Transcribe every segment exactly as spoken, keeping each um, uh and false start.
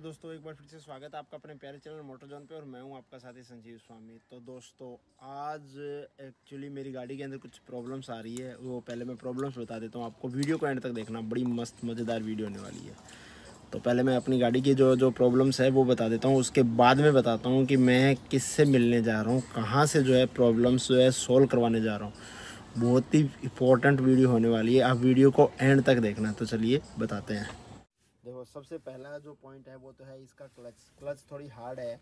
पे दोस्तों एक बार फिर से स्वागत है आपका अपने प्यारे चैनल मोटरजोन पे, और मैं हूं आपका साथी संजीव स्वामी। तो दोस्तों आज एक्चुअली मेरी गाड़ी के अंदर कुछ प्रॉब्लम्स आ रही है, वो पहले मैं प्रॉब्लम्स बता देता हूं आपको। वीडियो को एंड तक देखना, बड़ी मस्त मज़ेदार वीडियो होने वाली है। तो पहले मैं अपनी गाड़ी की जो जो प्रॉब्लम्स है वो बता देता हूँ, उसके बाद में बताता हूँ कि मैं किस से मिलने जा रहा हूँ, कहाँ से जो है प्रॉब्लम्स जो है सोल्व करवाने जा रहा हूँ। बहुत ही इंपॉर्टेंट वीडियो होने वाली है, आप वीडियो को एंड तक देखना। तो चलिए बताते हैं। देखो सबसे पहला जो पॉइंट है वो तो है इसका क्लच। क्लच थोड़ी हार्ड है,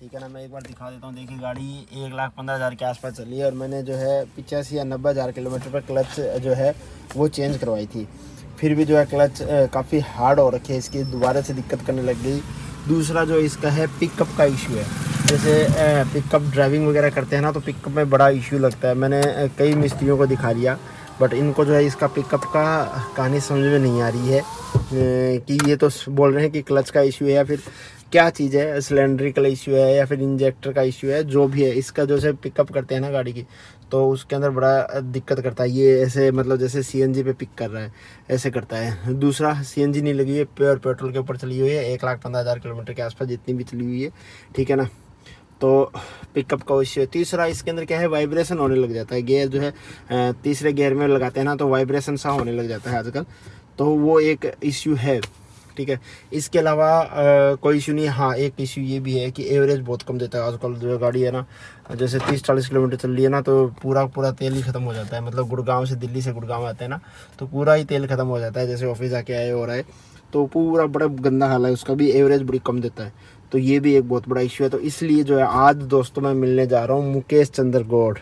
ठीक है ना। मैं एक बार दिखा देता हूँ। देखिए गाड़ी एक लाख पंद्रह हज़ार के आसपास चली है, और मैंने जो है पिचासी या नब्बे हज़ार किलोमीटर पर क्लच जो है वो चेंज करवाई थी। फिर भी जो है क्लच काफ़ी हार्ड हो रखी है, इसकी दोबारा से दिक्कत करने लग गई। दूसरा जो इसका है पिकअप का इशू है। जैसे पिकअप ड्राइविंग वगैरह करते हैं ना, तो पिकअप में बड़ा इशू लगता है। मैंने कई मिस्त्रियों को दिखा दिया, बट इनको जो है इसका पिकअप का कहानी समझ में नहीं आ रही है कि ये तो बोल रहे हैं कि क्लच का इशू है या फिर क्या चीज़ है, सिलेंड्रिकल इशू है या फिर इंजेक्टर का इशू है। जो भी है इसका जो है पिकअप करते हैं ना गाड़ी की, तो उसके अंदर बड़ा दिक्कत करता है ये। ऐसे मतलब जैसे सीएनजी पे पिक कर रहा है ऐसे करता है। दूसरा सीएनजी नहीं लगी हुई है, प्योर पेट्रोल के ऊपर चली हुई है। एक लाख पंद्रह हज़ार किलोमीटर के आसपास जितनी भी चली हुई है, ठीक है ना। तो पिकअप का इश्यू है। तीसरा इसके अंदर क्या है, वाइब्रेशन होने लग जाता है। गियर जो है तीसरे गियर में लगाते हैं ना, तो वाइब्रेशन सा होने लग जाता है आजकल, तो वो एक इश्यू है, ठीक है। इसके अलावा कोई इशू नहीं है। हाँ, एक इशू ये भी है कि एवरेज बहुत कम देता है आजकल जो गाड़ी है ना। जैसे तीस चालीस किलोमीटर चल रही है ना, तो पूरा पूरा तेल ही ख़त्म हो जाता है। मतलब गुड़गांव से, दिल्ली से गुड़गांव आते हैं ना, तो पूरा ही तेल ख़त्म हो जाता है। जैसे ऑफिस आके आए हो रहा है, तो पूरा बड़ा गंदा हाल है, उसका भी एवरेज बड़ी कम देता है। तो ये भी एक बहुत बड़ा इशू है। तो इसलिए जो है आज दोस्तों मैं मिलने जा रहा हूँ मुकेश चंद्र गौड।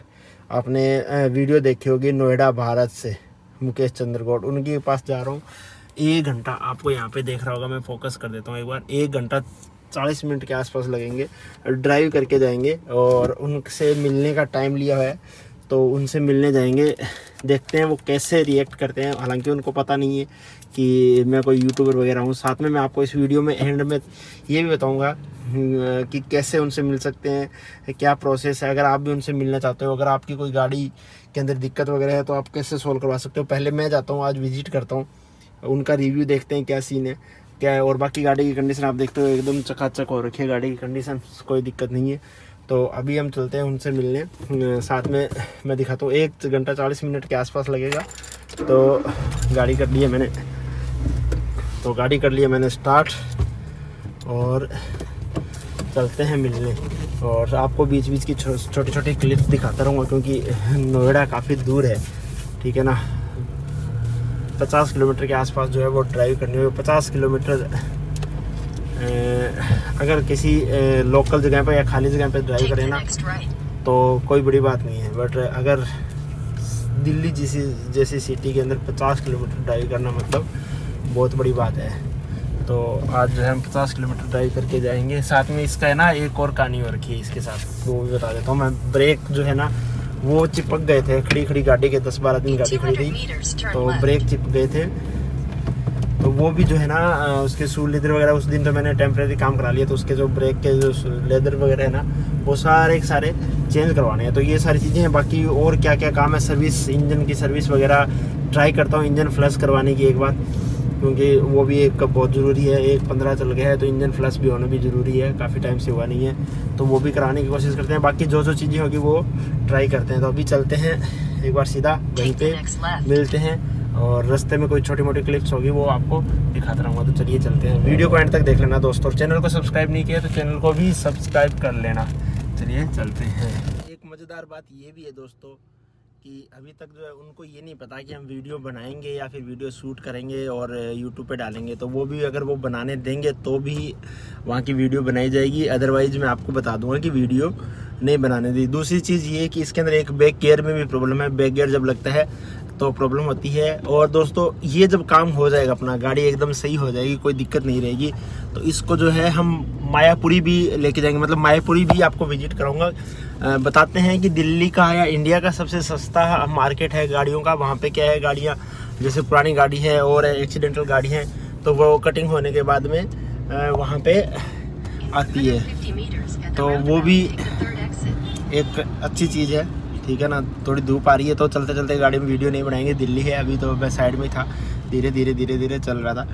आपने वीडियो देखी होगी नोएडा भारत से, मुकेश चंद्र गौड, उनके पास जा रहा हूँ। एक घंटा आपको यहाँ पे देख रहा होगा, मैं फोकस कर देता हूँ एक बार। एक घंटा चालीस मिनट के आसपास लगेंगे, ड्राइव करके जाएंगे, और उनसे मिलने का टाइम लिया है, तो उनसे मिलने जाएंगे। देखते हैं वो कैसे रिएक्ट करते हैं। हालांकि उनको पता नहीं है कि मैं कोई यूट्यूबर वगैरह हूँ। साथ में मैं आपको इस वीडियो में एंड में ये भी बताऊँगा कि कैसे उनसे मिल सकते हैं, क्या प्रोसेस है। अगर आप भी उनसे मिलना चाहते हो, अगर आपकी कोई गाड़ी के अंदर दिक्कत वगैरह है, तो आप कैसे सोल्व करवा सकते हो। पहले मैं जाता हूँ, आज विजिट करता हूँ, उनका रिव्यू देखते हैं क्या सीन है, क्या है। और बाकी गाड़ी की कंडीशन आप देखते हो, एकदम चकाचक हो रखी है गाड़ी की कंडीशन, कोई दिक्कत नहीं है। तो अभी हम चलते हैं उनसे मिलने, साथ में मैं दिखाता हूँ। एक घंटा चालीस मिनट के आसपास लगेगा। तो गाड़ी कर ली है मैंने, तो गाड़ी कर ली है मैंने स्टार्ट, और चलते हैं मिलने। और आपको बीच बीच की छोटी छोटी क्लिप्स दिखाता रहूँगा, क्योंकि नोएडा काफ़ी दूर है, ठीक है ना। पचास किलोमीटर के आसपास जो है वो ड्राइव करनी होगी। पचास किलोमीटर अगर किसी लोकल जगह पर या खाली जगह पर ड्राइव करें ना, तो कोई बड़ी बात नहीं है। बट अगर दिल्ली जैसी जैसी सिटी के अंदर पचास किलोमीटर ड्राइव करना मतलब बहुत बड़ी बात है। तो आज जो है हम पचास किलोमीटर ड्राइव करके जाएंगे। साथ में इसका है ना एक और कहानी हो रखी है इसके साथ, वो भी बता देता हूँ मैं। ब्रेक जो है ना वो चिपक गए थे, खड़ी खड़ी गाड़ी के दस बारह दिन गाड़ी खड़ी थी, तो ब्रेक चिपक गए थे। तो वो भी जो है ना उसके शू लेदर वगैरह, उस दिन तो मैंने टेम्प्रेरी काम करा लिया, तो उसके जो ब्रेक के जो लेदर वगैरह है ना, वो सारे के सारे चेंज करवाने हैं। तो ये सारी चीज़ें हैं। बाकी और क्या क्या काम है, सर्विस, इंजन की सर्विस वगैरह ट्राई करता हूँ, इंजन फ्लश करवाने की एक बार, क्योंकि वो भी एक बहुत ज़रूरी है। एक पंद्रह चल गया है, तो इंजन फ्लश भी होना भी ज़रूरी है, काफ़ी टाइम से हुआ नहीं है, तो वो भी कराने की कोशिश करते हैं। बाकी जो जो चीज़ें होगी वो ट्राई करते हैं। तो अभी चलते हैं एक बार सीधा, वहीं पे मिलते हैं, और रास्ते में कोई छोटी मोटी क्लिप्स होगी वो आपको दिखाता रहूँगा। तो चलिए चलते हैं। वीडियो को एंड तक देख लेना दोस्तों, और चैनल को सब्सक्राइब नहीं किया तो चैनल को भी सब्सक्राइब कर लेना। चलिए चलते हैं। एक मज़ेदार बात ये भी है दोस्तों कि अभी तक जो है उनको ये नहीं पता कि हम वीडियो बनाएंगे या फिर वीडियो शूट करेंगे और यूट्यूब पे डालेंगे। तो वो भी अगर वो बनाने देंगे तो भी वहाँ की वीडियो बनाई जाएगी, अदरवाइज़ मैं आपको बता दूंगा कि वीडियो नहीं बनाने दी। दूसरी चीज़ ये कि इसके अंदर एक बैक गियर में भी प्रॉब्लम है। बैक गियर जब लगता है तो प्रॉब्लम होती है। और दोस्तों ये जब काम हो जाएगा अपना, गाड़ी एकदम सही हो जाएगी, कोई दिक्कत नहीं रहेगी, तो इसको जो है हम मायापुरी भी लेके जाएंगे। मतलब मायापुरी भी आपको विजिट कराऊंगा। बताते हैं कि दिल्ली का या इंडिया का सबसे सस्ता मार्केट है गाड़ियों का। वहाँ पे क्या है, गाड़ियाँ जैसे पुरानी गाड़ी है और एक्सीडेंटल गाड़ी है, तो वो कटिंग होने के बाद में वहाँ पर आती है, तो वो भी एक अच्छी चीज़ है, ठीक है ना। थोड़ी धूप आ रही है, तो चलते चलते गाड़ी में वीडियो नहीं बनाएंगे। दिल्ली है अभी, तो मैं साइड में था, धीरे धीरे धीरे धीरे चल रहा था।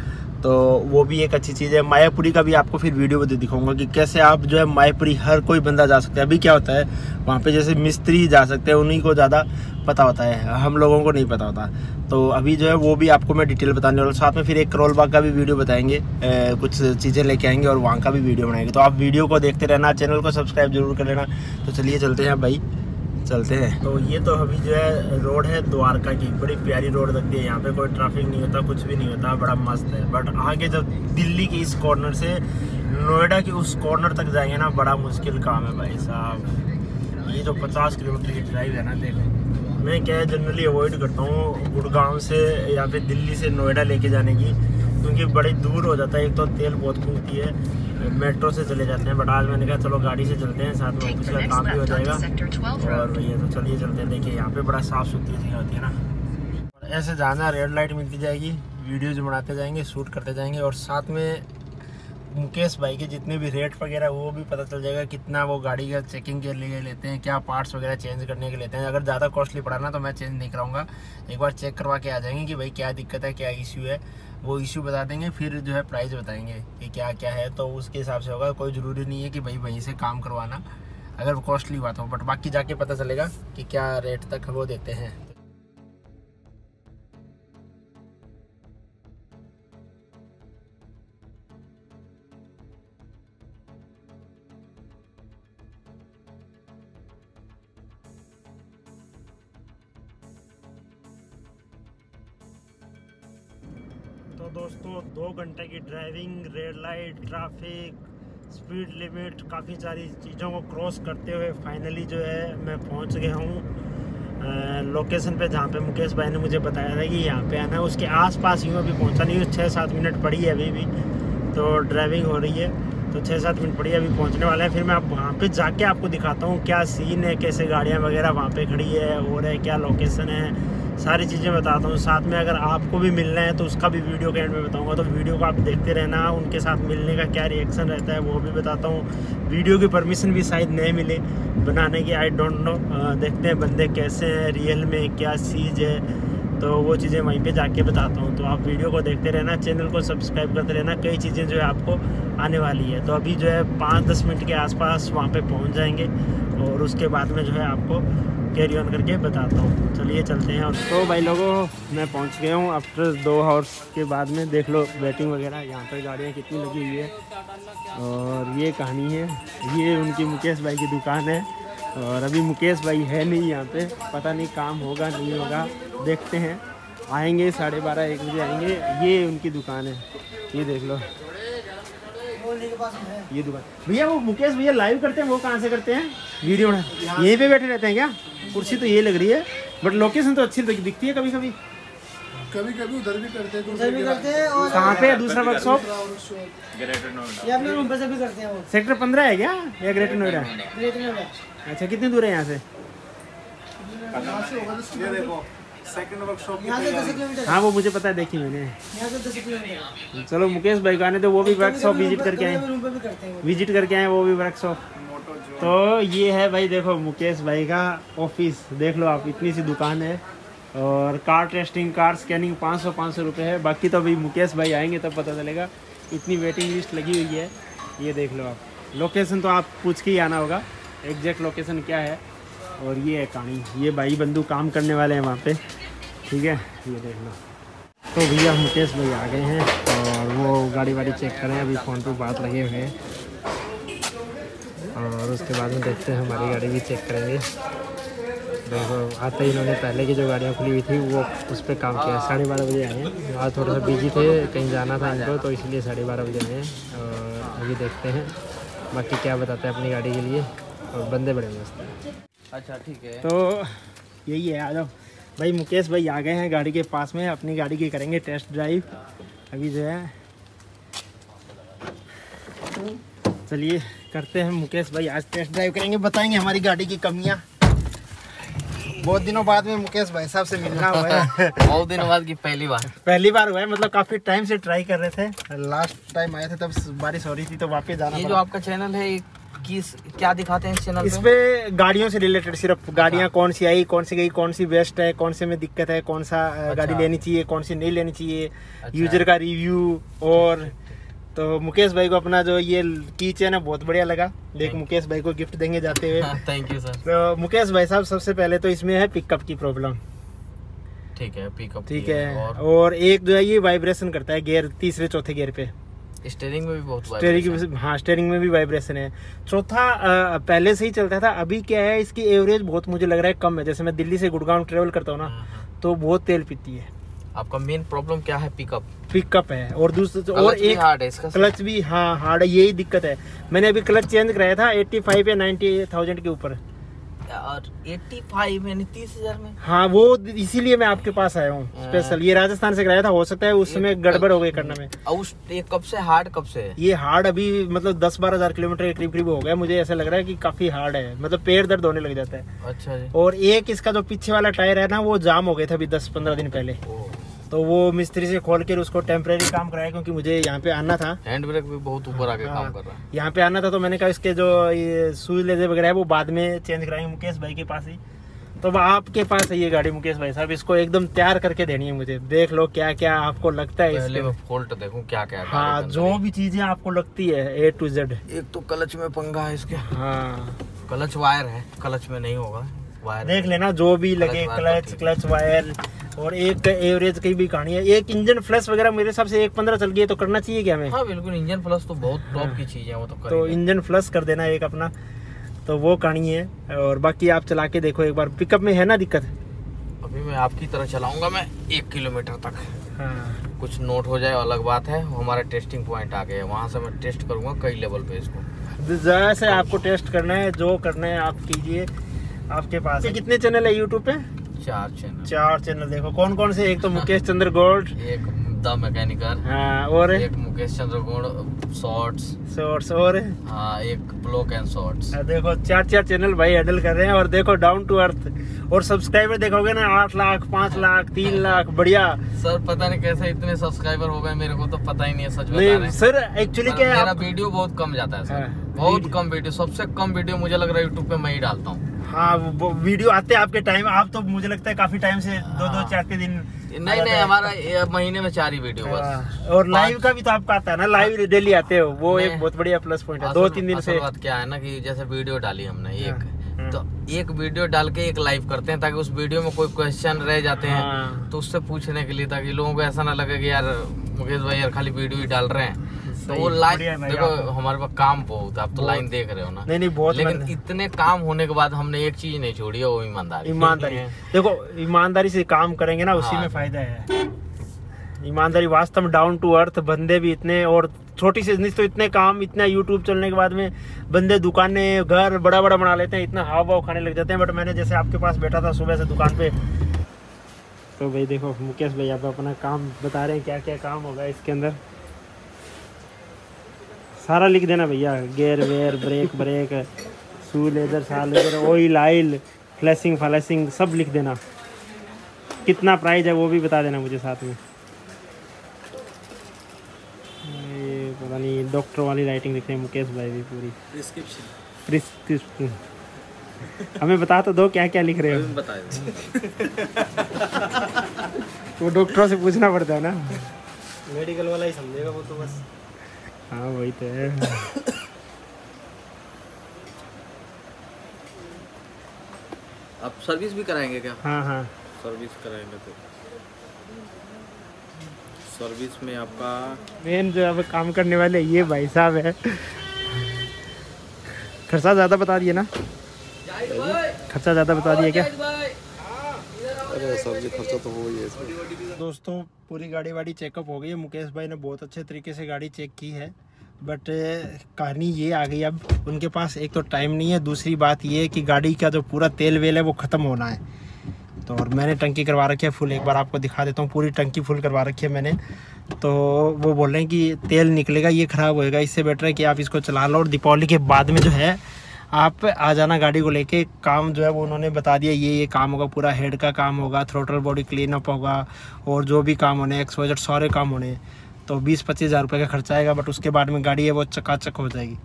तो वो भी एक अच्छी चीज़ है। मायापुरी का भी आपको फिर वीडियो में दिखाऊंगा कि कैसे आप जो है मायापुरी हर कोई बंदा जा सकता है। अभी क्या होता है वहाँ पे जैसे मिस्त्री जा सकते हैं, उन्हीं को ज़्यादा पता होता है, हम लोगों को नहीं पता होता। तो अभी जो है वो भी आपको मैं डिटेल बताने वाला हूँ। साथ में फिर एक करोल बाग का भी वीडियो बताएंगे, ए, कुछ चीज़ें लेके आएंगे और वहाँ का भी वीडियो बनाएंगे। तो आप वीडियो को देखते रहना, चैनल को सब्सक्राइब जरूर कर लेना। तो चलिए चलते हैं भाई, चलते हैं। तो ये तो अभी जो है रोड है द्वारका की, बड़ी प्यारी रोड लगती है। यहाँ पे कोई ट्रैफिक नहीं होता, कुछ भी नहीं होता, बड़ा मस्त है। बट आगे जब दिल्ली के इस कॉर्नर से नोएडा के उस कॉर्नर तक जाएंगे ना, बड़ा मुश्किल काम है भाई साहब। ये जो पचास किलोमीटर की ड्राइव है ना, देखो मैं क्या है जनरली अवॉइड करता हूँ गुड़गांव से या फिर दिल्ली से नोएडा लेके जाने की, क्योंकि बड़ी दूर हो जाता है। एक तो तेल बहुत फूकती है, मेट्रो से चले जाते हैं। बट आज मैंने कहा चलो गाड़ी से चलते हैं, साथ में ऑफिस का काम भी हो जाएगा। और भैया तो चलिए चलते हैं। देखिए यहाँ पे बड़ा साफ़ सुथरी जगह होती है ना, और ऐसे जाना, रेड लाइट मिलती जाएगी, वीडियोज बनाते जाएंगे, शूट करते जाएंगे। और साथ में मुकेश भाई के जितने भी रेट वगैरह वो भी पता चल जाएगा, कितना वो गाड़ी का चेकिंग के लिए लेते हैं, क्या पार्ट्स वगैरह चेंज करने के लेते हैं। अगर ज़्यादा कॉस्टली पड़ा ना तो मैं चेंज नहीं कराऊंगा, एक बार चेक करवा के आ जाएंगे कि भाई क्या दिक्कत है, क्या इशू है। वो इशू बता देंगे, फिर जो है प्राइस बताएंगे कि क्या क्या है, तो उसके हिसाब से होगा। कोई ज़रूरी नहीं है कि भाई वहीं से काम करवाना अगर वो कॉस्टली हुआ तो। बट बाकी जाके पता चलेगा कि क्या रेट तक वो देते हैं। दोस्तों दो घंटे की driving, red light, traffic, speed limit, काफ़ी सारी चीज़ों को क्रॉस करते हुए फाइनली जो है मैं पहुंच गया हूं लोकेशन पे, जहां पे मुकेश भाई ने मुझे बताया था कि यहां पे आना है। उसके आसपास ही अभी पहुंचा नहीं हूँ, छः सात मिनट पड़ी है अभी भी, तो ड्राइविंग हो रही है तो छः सात मिनट पड़ी है, अभी पहुँचने वाला है। फिर मैं आप वहाँ पर जाके आपको दिखाता हूँ क्या सीन है, कैसे गाड़ियाँ वगैरह वहाँ पर खड़ी है और है, क्या लोकेशन है, सारी चीज़ें बताता हूँ। साथ में अगर आपको भी मिलना है तो उसका भी वीडियो के एंड में बताऊँगा, तो वीडियो को आप देखते रहना। उनके साथ मिलने का क्या रिएक्शन रहता है वो भी बताता हूँ। वीडियो की परमिशन भी शायद नहीं मिले बनाने की, आई डोंट नो, देखते हैं बंदे कैसे हैं रियल में, क्या चीज़ है, तो वो चीज़ें वहीं पे जाके बताता हूँ। तो आप वीडियो को देखते रहना, चैनल को सब्सक्राइब करते रहना, कई चीज़ें जो है आपको आने वाली है। तो अभी जो है पाँच दस मिनट के आसपास वहाँ पे पहुँच जाएंगे और उसके बाद में जो है आपको कैरी ऑन करके बताता हूँ। चलिए चलते हैं। और तो भाई लोगों मैं पहुँच गया हूँ आफ्टर दो हावर्स के बाद में। देख लो वेटिंग वगैरह, यहाँ पर गाड़ियाँ कितनी लगी हुई है। और ये कहानी है, ये उनकी मुकेश भाई की दुकान है। और अभी मुकेश भाई है नहीं यहाँ पे, पता नहीं काम होगा नहीं होगा, देखते हैं। आएंगे साढ़े बारह एक बजे आएंगे। ये उनकी दुकान है, ये देख लो ये दुकान। भैया वो मुकेश भैया लाइव करते हैं, वो कहाँ से करते हैं वीडियो? यहीं पे बैठे रहते हैं क्या? कुर्सी तो ये लग रही है, बट लोकेशन तो अच्छी दिखती है। कभी कभी कभी कभी उधर भी करते हैं, उधर भी करते हैं। और कहाँ पे है दूसरा वर्कशॉप? ग्रेटर नोएडा, ये अपने मुंबई से भी करते हैं। वो सेक्टर पंद्रह है क्या या ग्रेटर नोएडा? ग्रेटर नोएडा। अच्छा कितनी दूर है यहाँ से? Second workshop kilometre. हाँ वो मुझे पता है, देखी मैंने यहाँ से दस किलोमीटर। चलो मुकेश भाई गाने तो वो भी वर्कशॉप विजिट करके आए, विजिट करके आए वो भी वर्कशॉप। तो ये है भाई देखो मुकेश भाई का ऑफिस, देख लो आप, इतनी सी दुकान है। और कार टेस्टिंग, कार स्कैनिंग पाँच सौ पाँच सौ रुपये है। बाकी तो अभी मुकेश भाई आएंगे तब पता चलेगा। इतनी वेटिंग लिस्ट लगी हुई है, ये देख लो आप। लोकेशन तो आप पूछ के ही आना होगा, एग्जैक्ट लोकेशन क्या है। और ये है कहानी, ये भाई बंधु काम करने वाले हैं वहाँ पे, ठीक है, ये देख लो। तो भैया मुकेश भाई आ गए हैं और वो गाड़ी वाड़ी चेक कर रहे हैं, अभी फ़ोन पे बात लगे हुए हैं। और उसके बाद में देखते हैं, हमारी गाड़ी भी चेक करेंगे। देखो आते ही इन्होंने पहले की जो गाड़ियाँ खुली हुई थी वो उस पर काम किया। साढ़े बारह बजे आए हैं, आज थोड़ा सा बिजी थे, कहीं जाना था इनको, तो इसलिए साढ़े बारह बजे आए हैं। और अभी देखते हैं बाकी क्या बताते हैं अपनी गाड़ी के लिए। और बंदे बड़े मस्त हैं। अच्छा ठीक है, तो यही है। आ जाओ भाई, मुकेश भाई आ गए हैं गाड़ी के पास में, अपनी गाड़ी की करेंगे टेस्ट ड्राइव अभी जो है। चलिए करते हैं, मुकेश भाई आज टेस्ट ड्राइव करेंगे, बताएंगे हमारी गाड़ी की कमियां। बहुत दिनों बाद में मुकेश भाई साहब से मिलना हुआ है। बहुत दिनों बाद की पहली बार पहली बार हुआ है, मतलब काफी टाइम से ट्राई कर रहे थे। लास्ट टाइम आए थे तब बारिश हो रही थी तो वापस जाना। ये जो आपका चैनल है किस क्या दिखाते हैं इस चैनल पे? इस पे गाड़ियों से रिलेटेड, सिर्फ गाड़ियाँ कौन सी आई, कौन सी गई, कौन सी बेस्ट है, कौन से में दिक्कत है, कौन सा अच्छा। गाड़ी लेनी चाहिए, कौन सी नहीं लेनी चाहिए, अच्छा। यूजर का रिव्यू। और तो मुकेश भाई को अपना जो ये की चैन है बहुत बढ़िया लगा, देख मुकेश भाई को गिफ्ट देंगे जाते हुए। Thank you sir. तो मुकेश भाई साहब सबसे पहले तो इसमें है पिकअप की प्रॉब्लम, ठीक है पिकअप ठीक है। और एक जो है ये वाइब्रेशन करता है गियर, तीसरे चौथे गियर पे। स्टेयरिंग में भी बहुत वाइब्रेशन है। हाँ स्टेयरिंग में भी वाइब्रेशन है। चौथा पहले से ही चलता था, अभी क्या है इसकी एवरेज बहुत मुझे लग रहा है कम है। जैसे मैं दिल्ली से गुड़गांव ट्रेवल करता हूँ ना तो बहुत तेल पीती है। आपका मेन प्रॉब्लम क्या है? पिकअप पिकअप है। और दूसरा और एक हार्ड है इसका, क्लच भी हाँ हार्ड है, यही दिक्कत है। मैंने अभी क्लच चेंज कराया था एट्टी फाइव या नाइन्टी थाउजेंड के ऊपर। पचासी यानी तीस हज़ार में। हाँ वो इसीलिए मैं आपके पास आया हूँ स्पेशल। ये राजस्थान से कराया था, हो सकता है उसमें गड़बड़ हो गई करने में। उस ये कब से हार्ड कब से है? ये हार्ड अभी मतलब दस बारह हजार किलोमीटर के करीब करीब हो गया। मुझे ऐसा लग रहा है कि काफी हार्ड है, मतलब पेट दर्द होने लग जाता है। अच्छा जी। और एक इसका जो पीछे वाला टायर है ना वो जाम हो गया था अभी दस पंद्रह दिन पहले, तो वो मिस्त्री से खोल कर उसको टेम्परेरी काम कराया क्योंकि मुझे यहाँ पे आना था। हैंड ब्रेक भी बहुत ऊपर आके काम कर रहा है, यहाँ पे आना था। तो मैंने कहा इसके जो सूज लेजर वगैरह है वो बाद में चेंज कराएंगे मुकेश भाई के पास ही। तो आपके पास है ये गाड़ी मुकेश भाई साहब, इसको एकदम तैयार करके देनी है मुझे। देख लो क्या क्या आपको लगता है इसमें, पहले मैं फॉल्ट देखूं क्या क्या है। हाँ जो भी चीजें आपको लगती है ए टू जेड। एक तो क्लच में पंगा है इसके। हाँ क्लच वायर है, क्लच में नहीं होगा, वायर देख लेना जो भी लगे, क्लच क्लच वायर। और एक एवरेज की भी कहानी है। एक इंजन फ्लश वगैरह मेरे हिसाब से एक पंद्रह चल गई है, तो करना चाहिए क्या हमें? हाँ बिल्कुल, इंजन फ्लश तो बहुत टॉप की चीज है वो तो करेंगे। तो इंजन फ्लश कर देना एक अपना, तो वो कहानी है। और बाकी आप चला के देखो एक बार। पिकअप में है ना दिक्कत? अभी मैं आपकी तरह चलाऊंगा मैं एक किलोमीटर तक। हाँ। कुछ नोट हो जाए अलग बात है। हमारा टेस्टिंग पॉइंट आ गया है, वहाँ से मैं टेस्ट करूँगा कई लेवल पे इसको। जैसे आपको टेस्ट करना है जो करना है आप कीजिए, आपके पास। कितने चैनल है यूट्यूब पे? चार चैनल। चार चैनल देखो कौन कौन से? एक तो मुकेश चंद्र गोल्ड, एक द मैकेनिकर। हाँ, और एक Mukesh Chandra gold shorts shorts और हाँ, एक ब्लॉक एंड शॉर्ट्स। देखो चार चार चैनल भाई हैंडल कर रहे हैं। और देखो डाउन टू अर्थ, और सब्सक्राइबर देखोगे ना आठ लाख, पाँच लाख, तीन लाख। बढ़िया सर, पता नहीं कैसे इतने सब्सक्राइबर हो गए, मेरे को तो पता ही नहीं है सच में सर। एक्चुअली क्या है, मेरा वीडियो बहुत कम जाता है सर, बहुत कम वीडियो, सबसे कम वीडियो मुझे लग रहा है यूट्यूब पे मैं ही डालता हूँ। हाँ वो वीडियो आते हैं आपके टाइम, आप तो मुझे लगता है काफी टाइम से दो दो चार के दिन। नहीं नहीं हमारा महीने में चार ही वीडियो बस। और लाइव का भी तो आपका आता है ना, लाइव डेली आते हो, वो एक बहुत बढ़िया प्लस पॉइंट है। दो तीन दिन से बात क्या है ना कि जैसे वीडियो डाली हमने एक, तो एक वीडियो डाल के एक लाइव करते हैं ताकि उस वीडियो में कोई क्वेश्चन रह जाते हैं तो उससे पूछने के लिए, ताकि लोगों को ऐसा ना लगे कि यार मुकेश भाई यार खाली वीडियो ही डाल रहे हैं। तो वो लाइन देखो हमारे पास काम बहुत, आप तो लाइन देख रहे हो ना। नहीं नहीं बहुत, लेकिन इतने काम होने के बाद हमने एक चीज नहीं छोड़ी है, वो ईमानदारी। ईमानदारी देखो, ईमानदारी से काम करेंगे ना उसी में फायदा है। ईमानदारी वास्तव में डाउन टू अर्थ। बंदे भी इतने, और छोटी सी बिजनेस तो इतने काम, इतना यूट्यूब चलने के बाद में बंदे दुकानें घर बड़ा बड़ा बना लेते हैं, इतना हाव भाव खाने लग जाते हैं। बट मैंने जैसे आपके पास बैठा था सुबह से दुकान पे, तो भाई देखो मुकेश भाई आप अपना काम बता रहे हैं क्या क्या काम होगा इसके अंदर। सारा लिख देना भैया, gear wear, brake brake, shoe leather शा leather, oil oil, flushing flushing सब लिख देना। कितना प्राइस है वो भी बता देना मुझे साथ में। ये पता नहीं डॉक्टर वाली राइटिंग लिख रहे हैं मुकेश भाई भी पूरी। प्रिस्क्रिप्शन प्रिस्क्रिप्शन हमें बता तो दो क्या क्या लिख रहे हो बता दो। वो डॉक्टरों से पूछना पड़ता है ना, मेडिकल वाला ही समझेगा वो तो बस। हाँ वही तो है। आप सर्विस भी कराएंगे क्या? हाँ हाँ सर्विस कराएंगे। तो सर्विस में आपका मेन जो अब काम करने वाले ये भाई साहब है। खर्चा ज़्यादा बता दिए ना, खर्चा ज़्यादा बता दिए क्या? अरे सब्जी खर्चा तो हो ही है इसमें। दोस्तों पूरी गाड़ी वाड़ी चेकअप हो गई है, मुकेश भाई ने बहुत अच्छे तरीके से गाड़ी चेक की है। बट कहानी ये आ गई अब, उनके पास एक तो टाइम नहीं है, दूसरी बात ये है कि गाड़ी का जो पूरा तेल वेल है वो ख़त्म होना है। तो और मैंने टंकी करवा रखी है फुल, एक बार आपको दिखा देता हूँ, पूरी टंकी फुल करवा रखी है मैंने। तो वो बोल रहे हैं कि तेल निकलेगा ये ख़राब होएगा, इससे बेटर है कि आप इसको चला लो और दीपावली के बाद में जो है आप आ जाना गाड़ी को लेके। काम जो है वो उन्होंने बता दिया, ये ये काम होगा, पूरा हेड का काम होगा, थ्रोटल बॉडी क्लीनअप होगा और जो भी काम होने, एक्सपोजर सारे काम होने। तो बीस पच्चीस हज़ार रुपये का खर्चा आएगा, बट उसके बाद में गाड़ी है वो चकाचक हो जाएगी।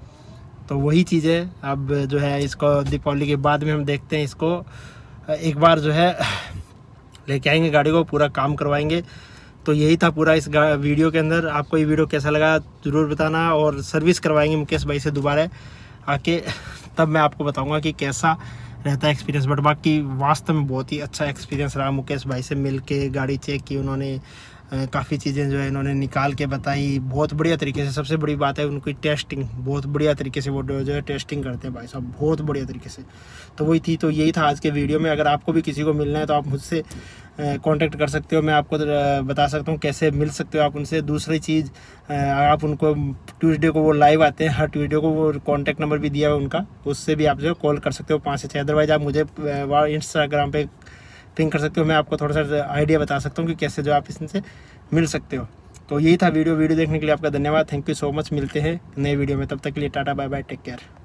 तो वही चीज़ है। अब जो है इसको दीपावली के बाद में हम देखते हैं, इसको एक बार जो है लेके आएंगे गाड़ी को, पूरा काम करवाएंगे। तो यही था पूरा इस वीडियो के अंदर। आपको ये वीडियो कैसा लगा ज़रूर बताना, और सर्विस करवाएंगे मुकेश भाई से दोबारा आके, तब मैं आपको बताऊंगा कि कैसा रहता है एक्सपीरियंस। बट बाकी वास्तव में बहुत ही अच्छा एक्सपीरियंस रहा। मुकेश भाई से मिल के गाड़ी चेक की उन्होंने, काफ़ी चीज़ें जो है इन्होंने निकाल के बताई बहुत बढ़िया तरीके से। सबसे बड़ी बात है उनकी टेस्टिंग, बहुत बढ़िया तरीके से वो जो है टेस्टिंग करते हैं भाई साहब, बहुत बढ़िया तरीके से। तो वही थी, तो यही था आज के वीडियो में। अगर आपको भी किसी को मिलना है तो आप मुझसे कांटेक्ट कर सकते हो, मैं आपको बता सकता हूँ कैसे मिल सकते हो आप उनसे। दूसरी चीज़, आप उनको ट्यूसडे को वो लाइव आते हैं, हर ट्यूसडे को, वो कॉन्टैक्ट नंबर भी दिया है उनका, उससे भी आप जो कॉल कर सकते हो पाँच से छः। अदरवाइज़ आप मुझे इंस्टाग्राम पर पिंग कर सकते हो, मैं आपको थोड़ा सा आइडिया बता सकता हूँ कि कैसे जो आप इससे मिल सकते हो। तो यही था वीडियो। वीडियो देखने के लिए आपका धन्यवाद, थैंक यू सो मच। मिलते हैं नए वीडियो में, तब तक के लिए tata bye bye, take care.